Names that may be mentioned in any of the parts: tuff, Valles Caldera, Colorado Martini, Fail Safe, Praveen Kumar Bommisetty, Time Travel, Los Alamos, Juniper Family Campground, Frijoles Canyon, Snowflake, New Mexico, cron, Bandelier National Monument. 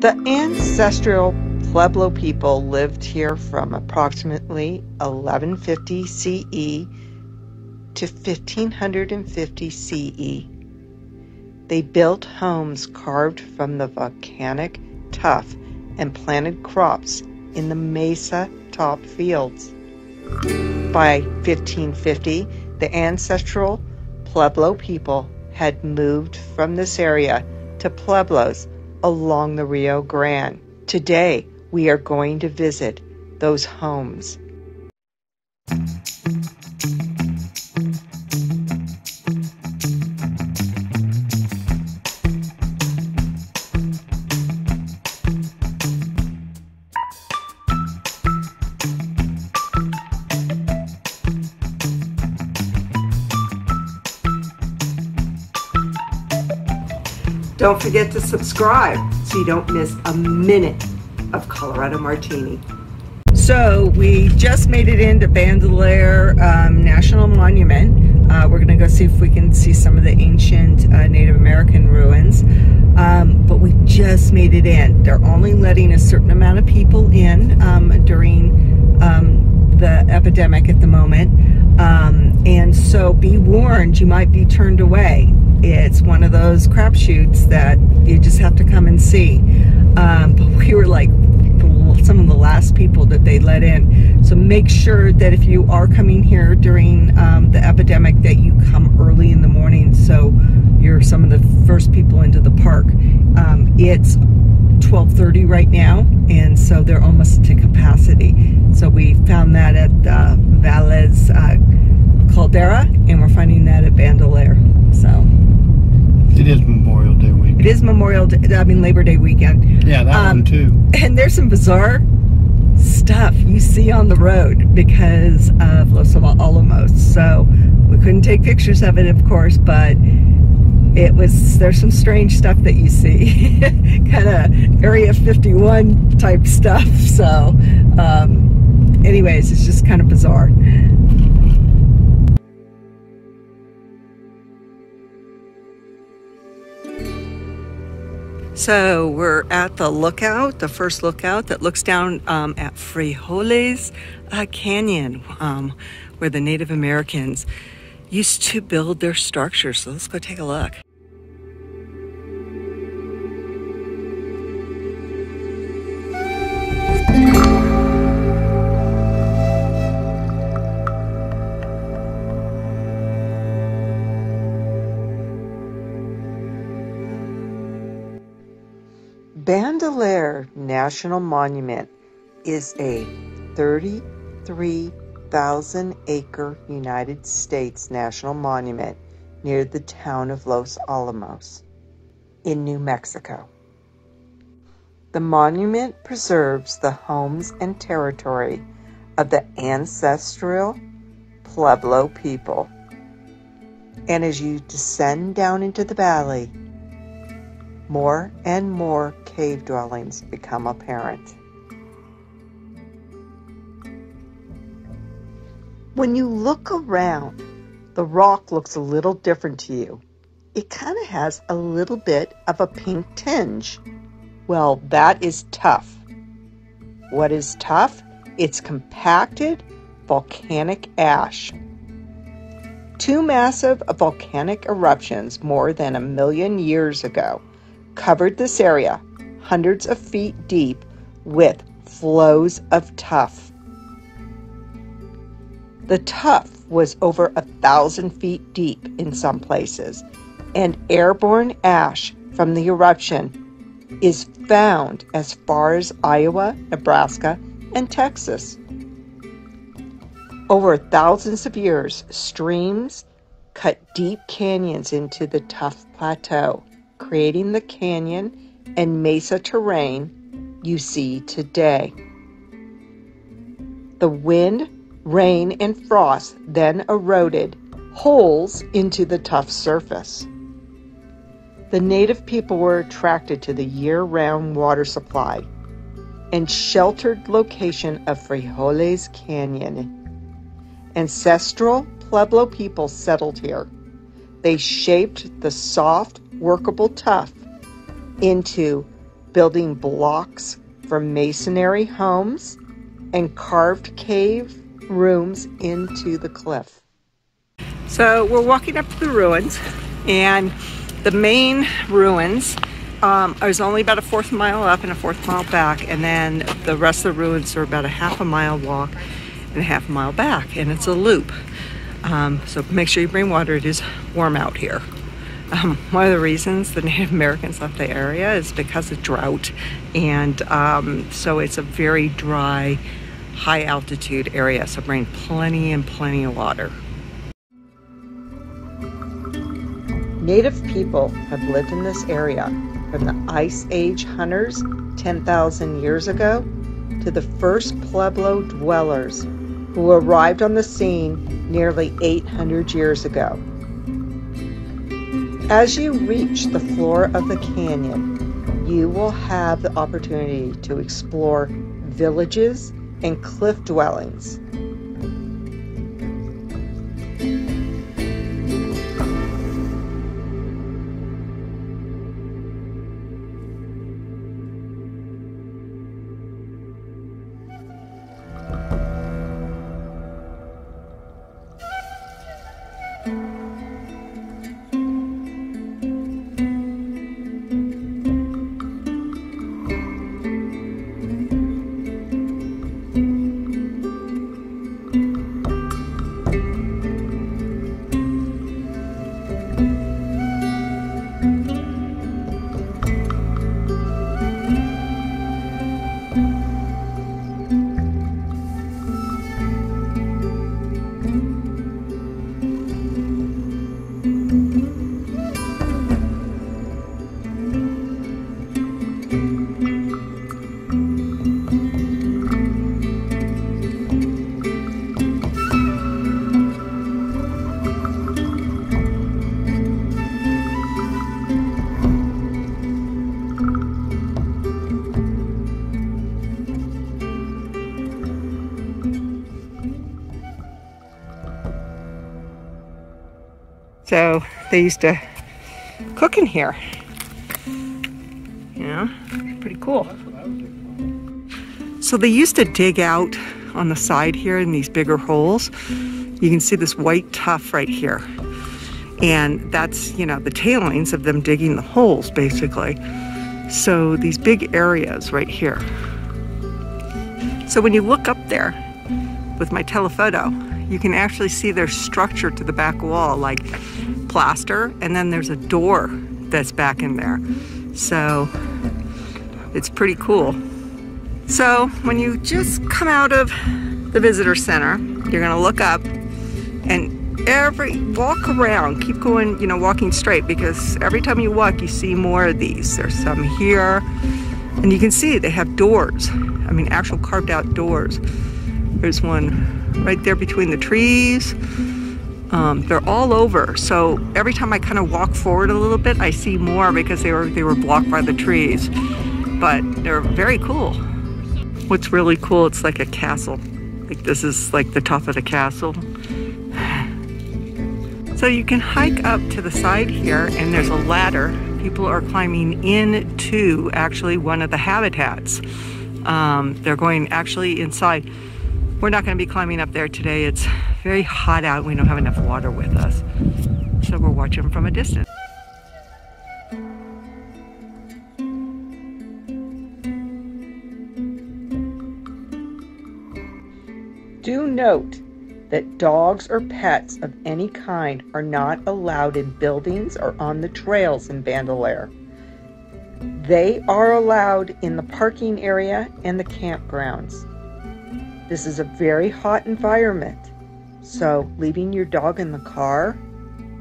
The ancestral Pueblo people lived here from approximately 1150 CE to 1550 CE. They built homes carved from the volcanic tuff and planted crops in the mesa top fields. By 1550, the ancestral Pueblo people had moved from this area to pueblos along the Rio Grande. Today, we are going to visit those homes. Don't forget to subscribe so you don't miss a minute of Colorado Martini. So we just made it into Bandelier National Monument. We're going to go see if we can see some of the ancient Native American ruins. But we just made it in. They're only letting a certain amount of people in during the epidemic at the moment. And so be warned, you might be turned away. It's one of those crapshoots that you just have to come and see. But we were like some of the last people that they let in. So make sure that if you are coming here during the epidemic that you come early in the morning so you're some of the first people into the park. It's 12:30 right now, and so they're almost to capacity. So we found that at Valles Caldera, and we're finding that at Bandelier. So it is Memorial Day weekend. It is Memorial Day, I mean Labor Day weekend. Yeah, that one too. And there's some bizarre stuff you see on the road because of Los Alamos. So we couldn't take pictures of it, of course, but it was, there's some strange stuff that you see. Kind of Area 51 type stuff. So anyways, it's just kind of bizarre. So we're at the lookout, the first lookout that looks down at Frijoles Canyon, where the Native Americans used to build their structures. So let's go take a look. Bandelier National Monument is a 33,000-acre United States National Monument near the town of Los Alamos in New Mexico. The monument preserves the homes and territory of the ancestral Pueblo people. And as you descend down into the valley, more and more cave dwellings become apparent. When you look around, the rock looks a little different to you. It kind of has a little bit of a pink tinge. Well, that is tuff. What is tuff? It's compacted volcanic ash. Two massive volcanic eruptions more than 1 million years ago covered this area hundreds of feet deep with flows of tuff. The tuff was over 1,000 feet deep in some places, and airborne ash from the eruption is found as far as Iowa, Nebraska, and Texas. Over thousands of years, streams cut deep canyons into the tuff plateau, creating the canyon and mesa terrain you see today. The wind, rain, and frost then eroded holes into the tuff surface. The native people were attracted to the year-round water supply and sheltered location of Frijoles Canyon. Ancestral Pueblo people settled here. They shaped the soft, workable tuff into building blocks for masonry homes and carved cave rooms into the cliff. So we're walking up to the ruins, and the main ruins is only about a fourth mile up and a fourth mile back, and then the rest of the ruins are about a half a mile walk and a half a mile back, and it's a loop. So make sure you bring water. It is warm out here. One of the reasons the Native Americans left the area is because of drought, and so it's a very dry, high altitude area, so bring plenty of water. Native people have lived in this area from the Ice Age hunters 10,000 years ago to the first Pueblo dwellers who arrived on the scene nearly 800 years ago. As you reach the floor of the canyon, you will have the opportunity to explore villages and cliff dwellings. So they used to cook in here. Yeah, pretty cool. So they used to dig out on the side here in these bigger holes. You can see this white tuff right here. And that's, you know, the tailings of them digging the holes basically. So these big areas right here. So when you look up there with my telephoto, you can actually see their structure to the back wall, like plaster, and then there's a door that's back in there. So it's pretty cool. So when you just come out of the visitor center, you're gonna look up and walk around, keep going, you know, walking straight, because every time you walk, you see more of these. There's some here, and you can see they have doors. I mean, actual carved out doors. There's one right there between the trees. They're all over, so every time I kind of walk forward a little bit, I see more because they were blocked by the trees, but they're very cool. What's really cool, it's like a castle. Like this is like the top of the castle. So you can hike up to the side here, and there's a ladder. People are climbing into actually one of the habitats. They're going actually inside. We're not going to be climbing up there today. It's very hot out. We don't have enough water with us. So we're watching from a distance. Do note that dogs or pets of any kind are not allowed in buildings or on the trails in Bandelier. They are allowed in the parking area and the campgrounds. This is a very hot environment, so leaving your dog in the car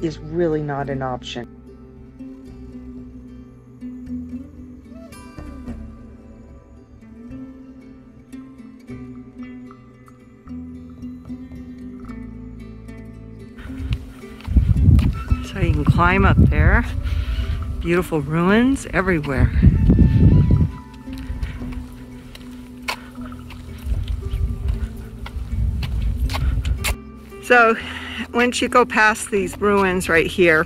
is really not an option. So you can climb up there. Beautiful ruins everywhere. So once you go past these ruins right here,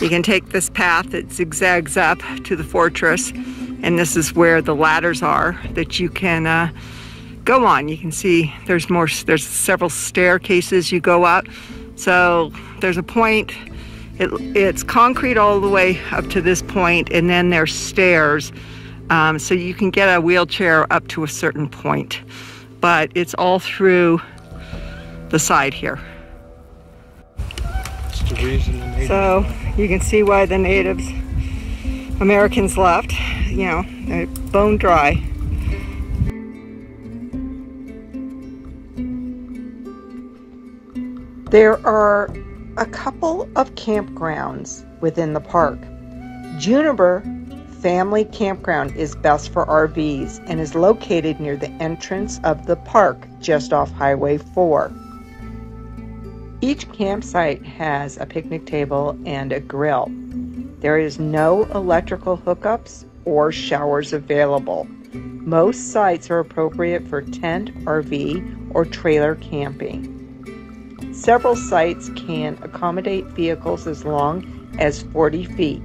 you can take this path that zigzags up to the fortress, And this is where the ladders are that you can go on. You can see there's more, there's several staircases you go up. So there's a point, it's concrete all the way up to this point, and then there's stairs. So you can get a wheelchair up to a certain point, but it's all through the side here. So you can see why the Native Americans left, you know, they're bone dry. There are a couple of campgrounds within the park. Juniper Family Campground is best for RVs and is located near the entrance of the park, just off Highway 4. Each campsite has a picnic table and a grill. There is no electrical hookups or showers available. Most sites are appropriate for tent, RV, or trailer camping. Several sites can accommodate vehicles as long as 40 feet.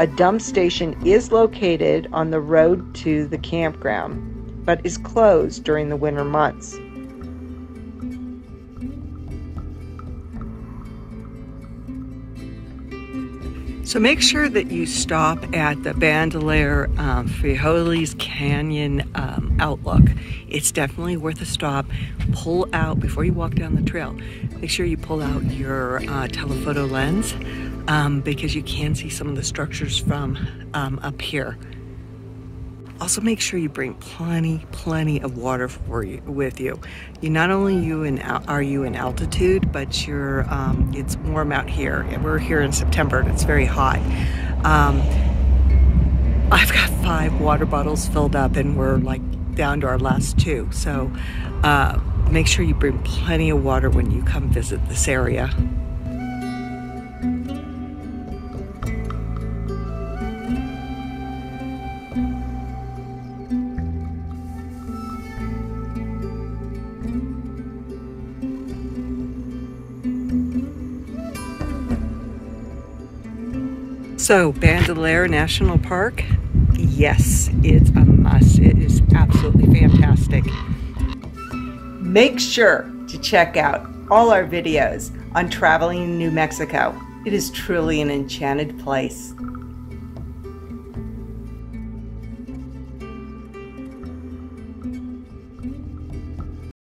A dump station is located on the road to the campground, but is closed during the winter months. So make sure that you stop at the Bandelier Frijoles Canyon Outlook. It's definitely worth a stop. Pull out, before you walk down the trail, make sure you pull out your telephoto lens because you can see some of the structures from up here. Also make sure you bring plenty of water with you. Not only are you in altitude, but you're it's warm out here. We're here in September and it's very hot. I've got 5 water bottles filled up and we're like down to our last 2. So make sure you bring plenty of water when you come visit this area. So, Bandelier National Park, yes, it's a must. It is absolutely fantastic. Make sure to check out all our videos on traveling in New Mexico. It is truly an enchanted place.